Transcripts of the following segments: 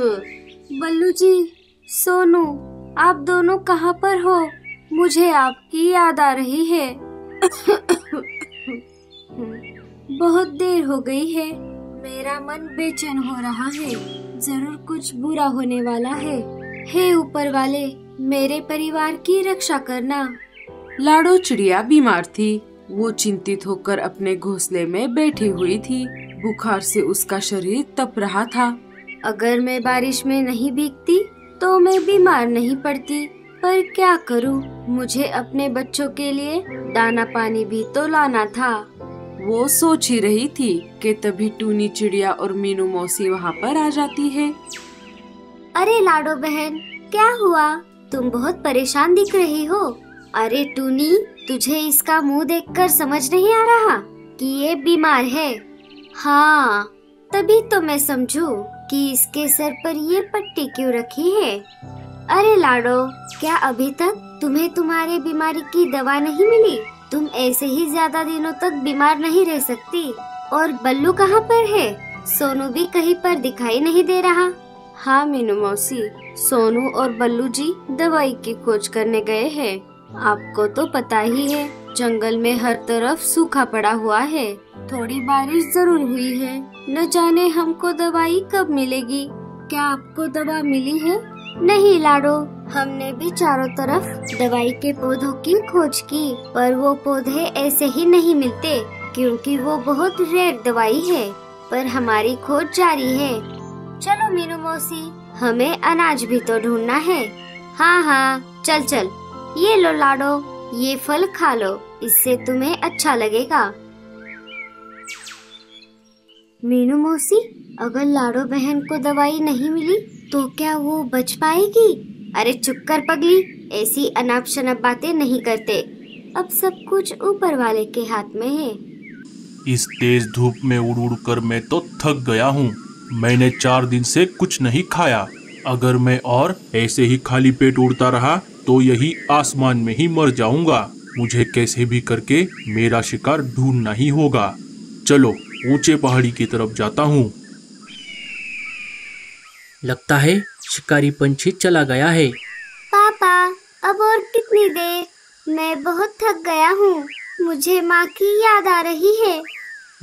बल्लू जी, सोनू, आप दोनों कहाँ पर हो? मुझे आपकी याद आ रही है। बहुत देर हो गई है, मेरा मन बेचैन हो रहा है। जरूर कुछ बुरा होने वाला है। हे ऊपर वाले, मेरे परिवार की रक्षा करना। लाडो चिड़िया बीमार थी। वो चिंतित होकर अपने घोंसले में बैठी हुई थी। बुखार से उसका शरीर तप रहा था। अगर मैं बारिश में नहीं भीगती तो मैं बीमार नहीं पड़ती, पर क्या करूं? मुझे अपने बच्चों के लिए दाना पानी भी तो लाना था। वो सोच ही रही थी कि तभी टूनी चिड़िया और मीनू मौसी वहाँ पर आ जाती है। अरे लाडो बहन, क्या हुआ? तुम बहुत परेशान दिख रही हो। अरे टूनी, तुझे इसका मुंह देखकर समझ नहीं आ रहा कि ये बीमार है? हाँ, तभी तो मैं समझूं कि इसके सर पर ये पट्टी क्यों रखी है। अरे लाडो, क्या अभी तक तुम्हें तुम्हारी बीमारी की दवा नहीं मिली? तुम ऐसे ही ज्यादा दिनों तक बीमार नहीं रह सकती। और बल्लू कहाँ पर है? सोनू भी कहीं पर दिखाई नहीं दे रहा। हाँ मीनू मौसी, सोनू और बल्लू जी दवाई की खोज करने गए हैं। आपको तो पता ही है, जंगल में हर तरफ सूखा पड़ा हुआ है। थोड़ी बारिश जरूर हुई है, न जाने हमको दवाई कब मिलेगी। क्या आपको दवा मिली है? नहीं लाडो, हमने भी चारों तरफ दवाई के पौधों की खोज की, पर वो पौधे ऐसे ही नहीं मिलते क्योंकि वो बहुत रेयर दवाई है। पर हमारी खोज जारी है। चलो मीनू मौसी, हमें अनाज भी तो ढूंढना है। हाँ हाँ, चल चल। ये लो लाडो, ये फल खा लो, इससे तुम्हें अच्छा लगेगा। मीनू मौसी, अगर लाडो बहन को दवाई नहीं मिली तो क्या वो बच पाएगी? अरे चुप कर पगली, ऐसी अनाप शनाप बातें नहीं करते। अब सब कुछ ऊपर वाले के हाथ में है। इस तेज धूप में उड़ उड़ कर मैं तो थक गया हूँ। मैंने 4 दिन से कुछ नहीं खाया। अगर मैं और ऐसे ही खाली पेट उड़ता रहा तो यही आसमान में ही मर जाऊंगा। मुझे कैसे भी करके मेरा शिकार ढूंढना ही होगा। चलो ऊंचे पहाड़ी की तरफ जाता हूँ। लगता है शिकारी पंछी चला गया है। पापा, अब और कितनी देर? मैं बहुत थक गया हूँ। मुझे माँ की याद आ रही है।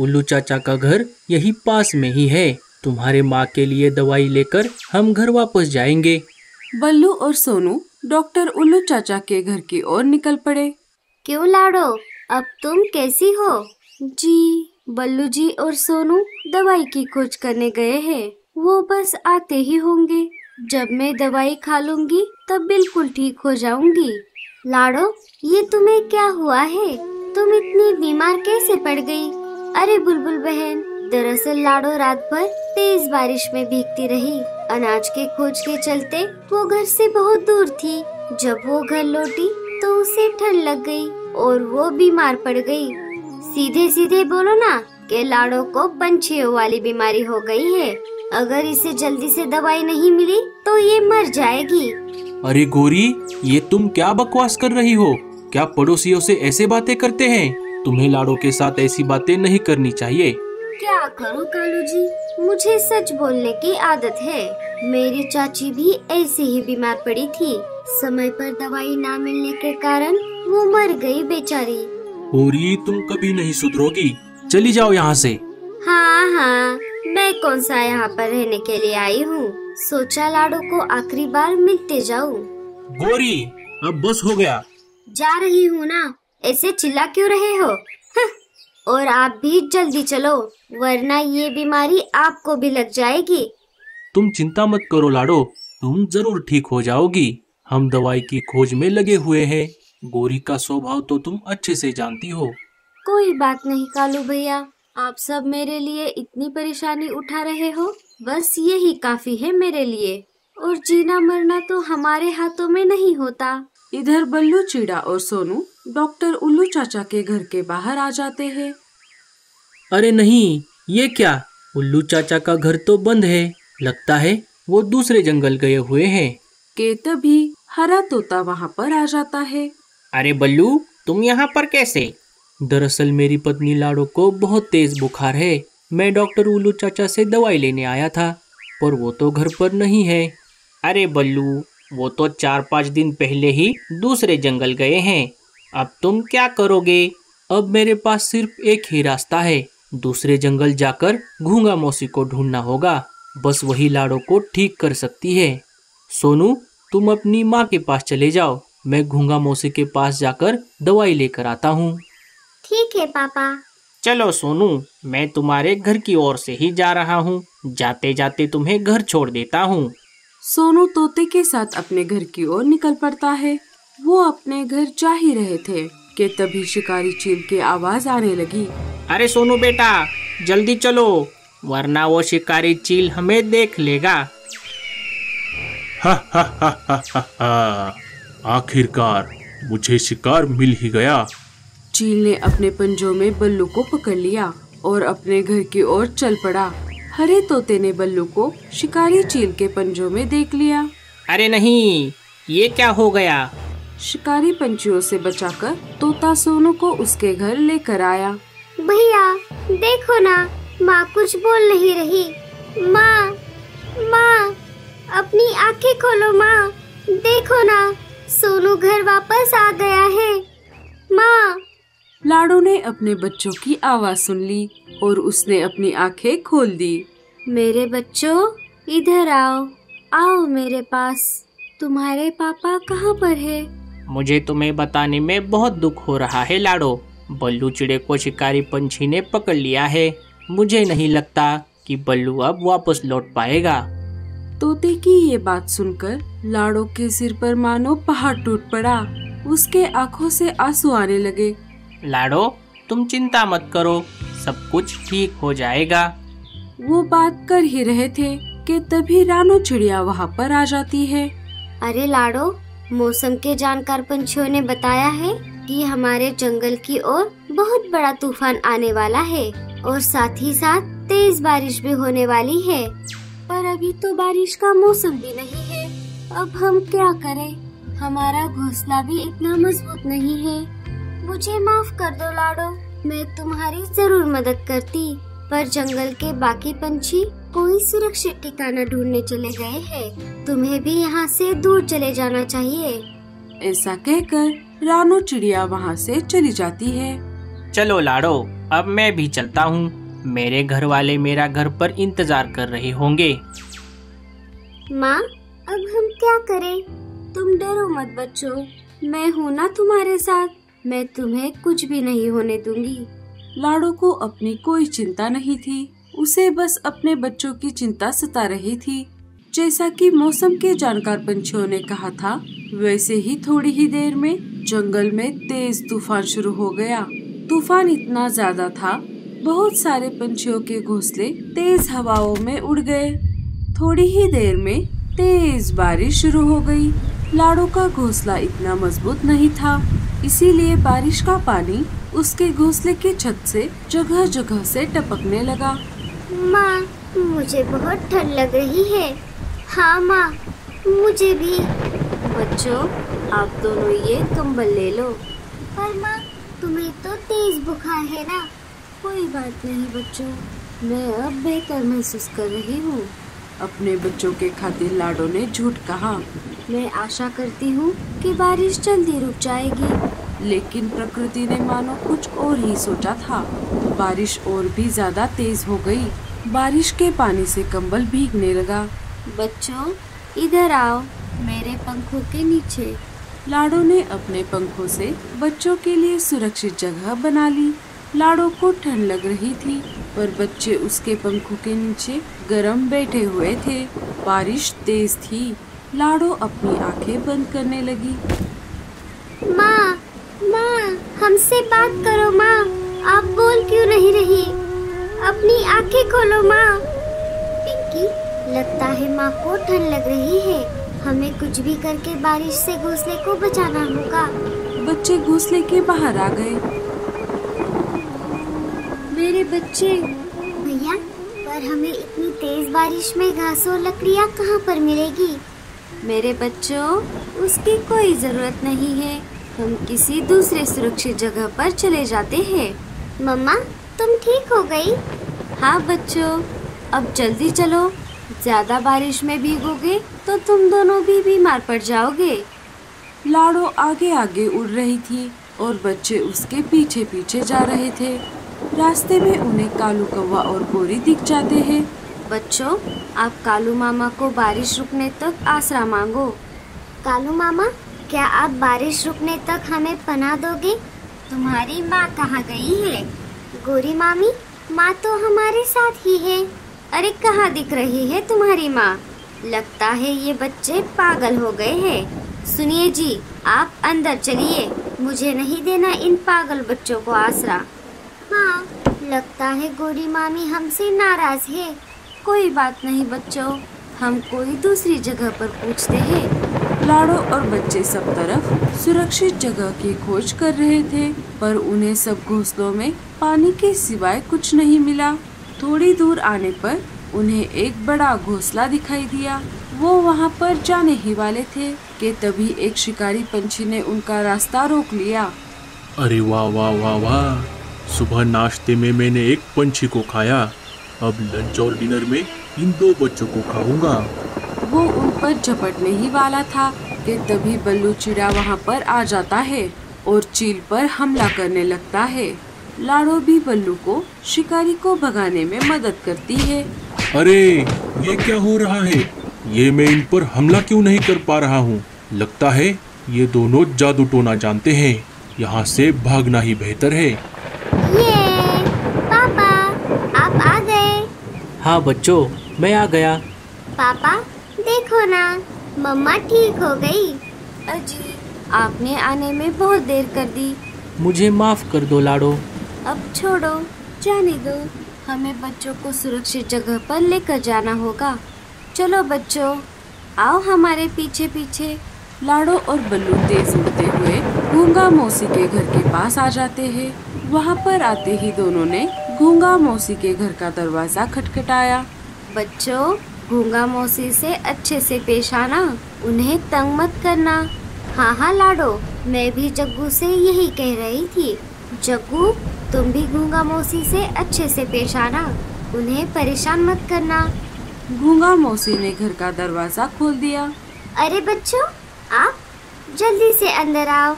उल्लू चाचा का घर यही पास में ही है। तुम्हारे माँ के लिए दवाई लेकर हम घर वापस जाएंगे। बल्लू और सोनू डॉक्टर उल्लू चाचा के घर की ओर निकल पड़े। क्यों लाडो, अब तुम कैसी हो? जी, बल्लू जी और सोनू दवाई की खोज करने गए हैं। वो बस आते ही होंगे। जब मैं दवाई खा लूंगी तब बिल्कुल ठीक हो जाऊंगी। लाडो, ये तुम्हें क्या हुआ है? तुम इतनी बीमार कैसे पड़ गई? अरे बुलबुल बहन, दरअसल लाडो रात भर तेज बारिश में भीगती रही। अनाज के खोज के चलते वो घर से बहुत दूर थी। जब वो घर लौटी तो उसे ठंड लग गई और वो बीमार पड़ गई। सीधे सीधे बोलो ना कि लाडो को पंछियों वाली बीमारी हो गई है। अगर इसे जल्दी से दवाई नहीं मिली तो ये मर जाएगी। अरे गोरी, ये तुम क्या बकवास कर रही हो? क्या पड़ोसियों से ऐसे बातें करते हैं? तुम्हें लाडो के साथ ऐसी बातें नहीं करनी चाहिए। क्या करूं कालू जी, मुझे सच बोलने की आदत है। मेरी चाची भी ऐसे ही बीमार पड़ी थी। समय पर दवाई ना मिलने के कारण वो मर गई बेचारी। पूरी, तुम कभी नहीं सुधरोगी। चली जाओ यहाँ से। हाँ हाँ, मैं कौन सा यहाँ पर रहने के लिए आई हूँ। सोचा लाडो को आखिरी बार मिलते जाऊँ। गोरी, अब बस हो गया। जा रही हूँ ना, ऐसे चिल्ला क्यों रहे हो? और आप भी जल्दी चलो, वरना ये बीमारी आपको भी लग जाएगी। तुम चिंता मत करो लाडो, तुम जरूर ठीक हो जाओगी। हम दवाई की खोज में लगे हुए हैं। गोरी का स्वभाव तो तुम अच्छे से जानती हो। कोई बात नहीं कालू भैया, आप सब मेरे लिए इतनी परेशानी उठा रहे हो, बस यही काफी है मेरे लिए। और जीना मरना तो हमारे हाथों में नहीं होता। इधर बल्लू चिड़ा और सोनू डॉक्टर उल्लू चाचा के घर के बाहर आ जाते हैं। अरे नहीं, ये क्या? उल्लू चाचा का घर तो बंद है। लगता है वो दूसरे जंगल गए हुए हैं। के तभी हरा तोता वहाँ पर आ जाता है। अरे बल्लू, तुम यहाँ पर कैसे? दरअसल मेरी पत्नी लाडो को बहुत तेज बुखार है। मैं डॉक्टर उल्लू चाचा से दवाई लेने आया था। पर वो तो घर पर नहीं है। अरे बल्लू, वो तो 4-5 दिन पहले ही दूसरे जंगल गए हैं। अब तुम क्या करोगे? अब मेरे पास सिर्फ एक ही रास्ता है, दूसरे जंगल जाकर घूंगा मौसी को ढूंढना होगा। बस वही लाड़ो को ठीक कर सकती है। सोनू, तुम अपनी माँ के पास चले जाओ, मैं घूंगा मौसी के पास जाकर दवाई लेकर आता हूँ। ठीक है पापा। चलो सोनू, मैं तुम्हारे घर की ओर से ही जा रहा हूँ, जाते जाते तुम्हें घर छोड़ देता हूँ। सोनू तोते के साथ अपने घर की ओर निकल पड़ता है। वो अपने घर जा ही रहे थे कि तभी शिकारी चील की आवाज आने लगी। अरे सोनू बेटा, जल्दी चलो वरना वो शिकारी चील हमें देख लेगा। आखिरकार मुझे शिकार मिल ही गया। चील ने अपने पंजों में बल्लू को पकड़ लिया और अपने घर की ओर चल पड़ा। हरे तोते ने बल्लू को शिकारी चील के पंजों में देख लिया। अरे नहीं, ये क्या हो गया? शिकारी पंछियों से बचाकर तोता सोनू को उसके घर लेकर आया। भैया देखो ना, माँ कुछ बोल नहीं रही। माँ, माँ अपनी आंखें खोलो। माँ देखो ना, सोनू घर वापस आ गया है। माँ। लाडो ने अपने बच्चों की आवाज सुन ली और उसने अपनी आंखें खोल दी। मेरे बच्चों इधर आओ, आओ मेरे पास। तुम्हारे पापा कहाँ पर है? मुझे तुम्हें बताने में बहुत दुख हो रहा है लाडो, बल्लू चिड़े को शिकारी पंछी ने पकड़ लिया है। मुझे नहीं लगता कि बल्लू अब वापस लौट पाएगा। तोते की ये बात सुनकर लाडो के सिर पर मानो पहाड़ टूट पड़ा। उसके आंखों से आंसू आने लगे। लाडो तुम चिंता मत करो, सब कुछ ठीक हो जाएगा। वो बात कर ही रहे थे कि तभी रानो चिड़िया वहाँ पर आ जाती है। अरे लाडो, मौसम के जानकार पंछियों ने बताया है कि हमारे जंगल की ओर बहुत बड़ा तूफान आने वाला है और साथ ही साथ तेज बारिश भी होने वाली है। पर अभी तो बारिश का मौसम भी नहीं है। अब हम क्या करें? हमारा घोंसला भी इतना मजबूत नहीं है। मुझे माफ कर दो लाडो, मैं तुम्हारी जरूर मदद करती, पर जंगल के बाकी पंछी कोई सुरक्षित ठिकाना ढूंढने चले गए हैं। तुम्हें भी यहाँ से दूर चले जाना चाहिए। ऐसा कहकर रानो चिड़िया वहाँ से चली जाती है। चलो लाडो, अब मैं भी चलता हूँ, मेरे घर वाले मेरा घर पर इंतजार कर रहे होंगे। माँ, अब हम क्या करें? तुम डरो मत बच्चों, मैं हूँ ना तुम्हारे साथ, मैं तुम्हें कुछ भी नहीं होने दूंगी। लाडो को अपनी कोई चिंता नहीं थी, उसे बस अपने बच्चों की चिंता सता रही थी। जैसा कि मौसम के जानकार पंछियों ने कहा था, वैसे ही थोड़ी ही देर में जंगल में तेज तूफान शुरू हो गया। तूफान इतना ज्यादा था, बहुत सारे पंछियों के घोंसले तेज हवाओं में उड़ गए। थोड़ी ही देर में तेज बारिश शुरू हो गई। लाडो का घोंसला इतना मजबूत नहीं था, इसीलिए बारिश का पानी उसके घोंसले की छत से जगह जगह से टपकने लगा। माँ, मुझे बहुत ठंड लग रही है। हाँ माँ, मुझे भी। बच्चों, आप दोनों ये कंबल ले लो। पर माँ, तुम्हें तो तेज बुखार है ना? कोई बात नहीं बच्चों, मैं अब बेहतर महसूस कर रही हूँ। अपने बच्चों के खातिर लाडो ने झूठ कहा। मैं आशा करती हूँ कि बारिश जल्दी रुक जाएगी, लेकिन प्रकृति ने मानो कुछ और ही सोचा था। बारिश और भी ज्यादा तेज हो गई। बारिश के पानी से कंबल भीगने लगा। बच्चों इधर आओ, मेरे पंखों के नीचे। लाडो ने अपने पंखों से बच्चों के लिए सुरक्षित जगह बना ली। लाडो को ठंड लग रही थी, पर बच्चे उसके पंखों के नीचे गर्म बैठे हुए थे। बारिश तेज थी। लाडो अपनी आंखें बंद करने लगी। माँ, माँ हमसे बात करो। माँ, आप बोल क्यों नहीं रही? अपनी आंखें खोलो माँ। पिंकी, लगता है माँ को ठंड लग रही है। हमें कुछ भी करके बारिश से घोंसले को बचाना होगा। बच्चे घोंसले के बाहर आ गए। मेरे बच्चे। भैया, पर हमें इतनी तेज बारिश में घास और लकड़ियाँ कहाँ पर मिलेगी? मेरे बच्चों, उसकी कोई जरूरत नहीं है, हम किसी दूसरे सुरक्षित जगह पर चले जाते हैं। मम्मा, तुम ठीक हो गई? हाँ बच्चों, अब जल्दी चलो, ज़्यादा बारिश में भीगोगे तो तुम दोनों भी बीमार पड़ जाओगे। लाड़ो आगे आगे उड़ रही थी और बच्चे उसके पीछे पीछे जा रहे थे। रास्ते में उन्हें कालू कौवा और गोरी दिख जाते हैं। बच्चों, आप कालू मामा को बारिश रुकने तक आसरा मांगो। कालू मामा, क्या आप बारिश रुकने तक हमें पनाह दोगे? तुम्हारी माँ कहाँ गई है? गोरी मामी, माँ तो हमारे साथ ही है। अरे कहाँ दिख रही है तुम्हारी माँ? लगता है ये बच्चे पागल हो गए हैं। सुनिए जी, आप अंदर चलिए, मुझे नहीं देना इन पागल बच्चों को आसरा। हाँ, लगता है गोरी मामी हमसे नाराज़ है। कोई बात नहीं बच्चों, हम कोई दूसरी जगह पर पूछते हैं। लाड़ो और बच्चे सब तरफ सुरक्षित जगह की खोज कर रहे थे, पर उन्हें सब घोंसलों में पानी के सिवाय कुछ नहीं मिला। थोड़ी दूर आने पर उन्हें एक बड़ा घोंसला दिखाई दिया। वो वहाँ पर जाने ही वाले थे कि तभी एक शिकारी पंछी ने उनका रास्ता रोक लिया। अरे वाह वाह वाह वाह, सुबह नाश्ते में मैंने एक पंछी को खाया, अब लंच और डिनर में इन दो बच्चों को खाऊंगा। वो उन पर झपटने ही वाला था कि तभी बल्लू चिड़िया वहाँ पर आ जाता है और चील पर हमला करने लगता है। लाड़ो भी बल्लू को शिकारी को भगाने में मदद करती है। अरे ये क्या हो रहा है? ये मैं इन पर हमला क्यों नहीं कर पा रहा हूँ? लगता है ये दोनों जादू टोना जानते हैं, यहाँ से भागना ही बेहतर है। ये पापा, आप आ गए? हाँ बच्चों, मैं आ गया। पापा देखो ना, मम्मा ठीक हो गई। अजी, आपने आने में बहुत देर कर दी। मुझे माफ कर दो लाड़ो। अब छोड़ो, जाने दो, हमें बच्चों को सुरक्षित जगह पर लेकर जाना होगा। चलो बच्चों, आओ हमारे पीछे पीछे। लाड़ो और बल्लू तेज उड़ते हुए घूंगा मौसी के घर के पास आ जाते हैं। वहाँ पर आते ही दोनों ने घूंगा मौसी के घर का दरवाज़ा खटखटाया। बच्चों, घूंगा मौसी से अच्छे से पेश आना, उन्हें तंग मत करना। हाँ हाँ लाड़ो, मैं भी जग्गू से यही कह रही थी। जग्गू, तुम भी गूंगा मौसी से अच्छे से पेश आना, उन्हें परेशान मत करना। गूंगा मौसी ने घर का दरवाज़ा खोल दिया। अरे बच्चों, आप जल्दी से अंदर आओ।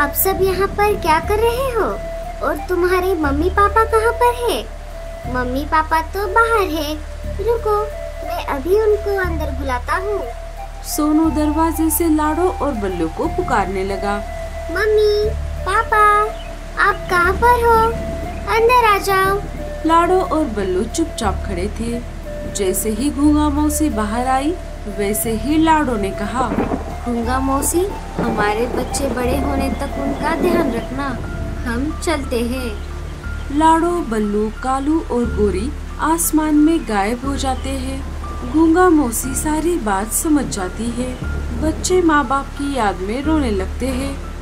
आप सब यहाँ पर क्या कर रहे हो? और तुम्हारे मम्मी पापा कहाँ पर है? मम्मी पापा तो बाहर है, रुको, मैं अभी उनको अंदर बुलाता हूँ। सोनू दरवाजे से लाड़ो और बल्लू को पुकारने लगा। मम्मी पापा, आप कहाँ पर हो? अंदर आ जाओ। लाड़ो और बल्लू चुपचाप खड़े थे। जैसे ही घूंगा मौसी बाहर आई, वैसे ही लाड़ो ने कहा, घूंगा मौसी, हमारे बच्चे बड़े होने तक उनका ध्यान रखना, हम चलते हैं। लाड़ो, बल्लू, कालू और गोरी आसमान में गायब हो जाते हैं। घूंगा मौसी सारी बात समझ जाती है। बच्चे माँ बाप की याद में रोने लगते हैं।